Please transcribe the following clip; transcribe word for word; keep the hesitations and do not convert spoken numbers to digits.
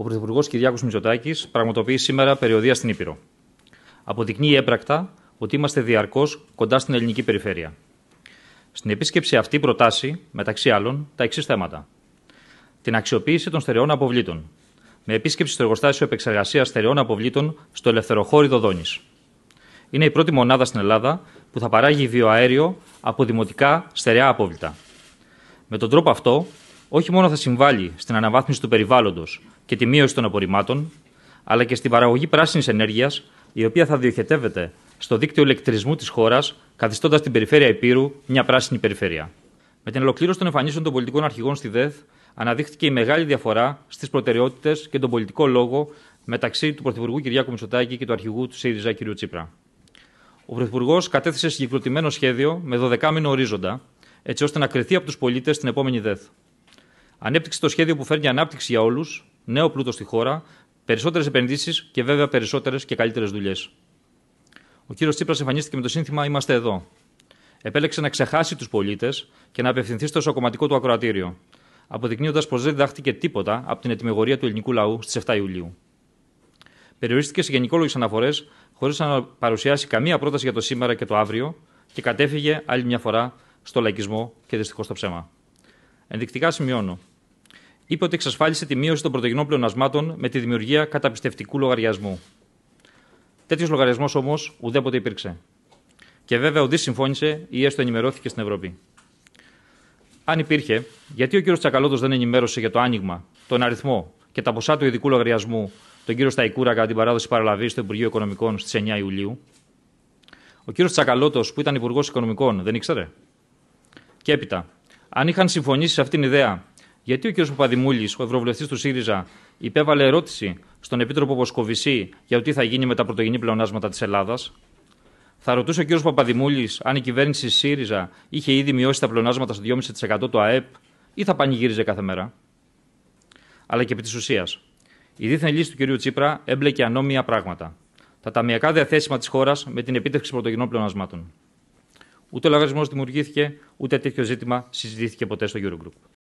ο Πρωθυπουργός Κυριάκος Μητσοτάκης πραγματοποιεί σήμερα περιοδεία στην Ήπειρο. Αποδεικνύει έμπρακτα ότι είμαστε διαρκώς κοντά στην ελληνική περιφέρεια. Στην επίσκεψη αυτή προτάσει, μεταξύ άλλων, τα εξής θέματα: την αξιοποίηση των στερεών αποβλήτων, με επίσκεψη στο εργοστάσιο επεξεργασίας στερεών αποβλήτων στο Ελευθεροχώριδο Δόνης. Είναι η πρώτη μονάδα στην Ελλάδα που θα παράγει βιοαέριο από δημοτικά στερεά απόβλητα. Με τον τρόπο αυτό, όχι μόνο θα συμβάλλει στην αναβάθμιση του περιβάλλοντος και τη μείωση των απορριμμάτων, αλλά και στην παραγωγή πράσινης ενέργειας, η οποία θα διοχετεύεται στο δίκτυο ηλεκτρισμού της χώρας, καθιστώντας την περιφέρεια Ηπείρου μια πράσινη περιφέρεια. Με την ολοκλήρωση των εμφανίσεων των πολιτικών αρχηγών στη ΔΕΘ, αναδείχθηκε η μεγάλη διαφορά στις προτεραιότητες και τον πολιτικό λόγο μεταξύ του Πρωθυπουργού Κυριάκου Μητσοτάκη και του αρχηγού του ΣΥΡΙΖΑ κ. Τσίπρα. Ο Πρωθυπουργός κατέθεσε συγκεκριμένο σχέδιο με δωδεκάμηνο ορίζοντα, έτσι ώστε να κριθεί από τους πολίτες στην επόμενη ΔΕΘ. Ανέπτυξε το σχέδιο που φέρνει ανάπτυξη για όλους, νέο πλούτο στη χώρα, περισσότερες επενδύσεις και βέβαια περισσότερες και καλύτερες δουλειές. Ο κύριος Τσίπρας εμφανίστηκε με το σύνθημα «Είμαστε εδώ». Επέλεξε να ξεχάσει τους πολίτες και να απευθυνθεί στο εσωκομματικό του ακροατήριο, αποδεικνύοντας πως δεν διδάχτηκε τίποτα από την ετοιμιγορία του ελληνικού λαού στις επτά Ιουλίου. Περιορίστηκε σε γενικόλογες αναφορές, χωρίς να παρουσιάσει καμία πρόταση για το σήμερα και το αύριο, και κατέφυγε άλλη μια φορά στο λαϊκισμό και δυστυχώς στο ψέμα. Ενδεικτικά σημειώνω: είπε ότι εξασφάλισε τη μείωση των πρωτογενών πλεονασμάτων με τη δημιουργία καταπιστευτικού λογαριασμού. Τέτοιος λογαριασμός όμως ουδέποτε υπήρξε. Και βέβαια ουδής συμφώνησε ή έστω ενημερώθηκε στην Ευρώπη. Αν υπήρχε, γιατί ο κύριος Τσακαλώτος δεν ενημέρωσε για το άνοιγμα, τον αριθμό και τα ποσά του ειδικού λογαριασμού τον κύριο Σταϊκούρα κατά την παράδοση παραλαβής στο Υπουργείο Οικονομικών στις εννιά Ιουλίου. Ο κύριος Τσακαλώτος, που ήταν Υπουργός Οικονομικών, δεν ήξερε. Και έπειτα, αν είχαν συμφωνήσει σε αυτήν την ιδέα, γιατί ο κ. Παπαδημούλης, ο ευρωβουλευτής του ΣΥΡΙΖΑ, υπέβαλε ερώτηση στον Επίτροπο Μοσκοβισσή για το τι θα γίνει με τα πρωτογενή πλεονάσματα της Ελλάδας? Θα ρωτούσε ο κ. Παπαδημούλης αν η κυβέρνηση ΣΥΡΙΖΑ είχε ήδη μειώσει τα πλεονάσματα στο δυόμιση τοις εκατό του ΑΕΠ ή θα πανηγύριζε κάθε μέρα? Αλλά και επί της ουσίας, η δίθεν λύση του κ. Τσίπρα έμπλεκε ανώμια πράγματα: τα ταμιακά διαθέσιμα της χώρας με την επίτευξη πρωτογενών πλεονασμάτων. Ούτε ο λογαριασμός δημιουργήθηκε, ούτε τέτοιο ζήτημα συζητήθηκε ποτέ στο Eurogroup.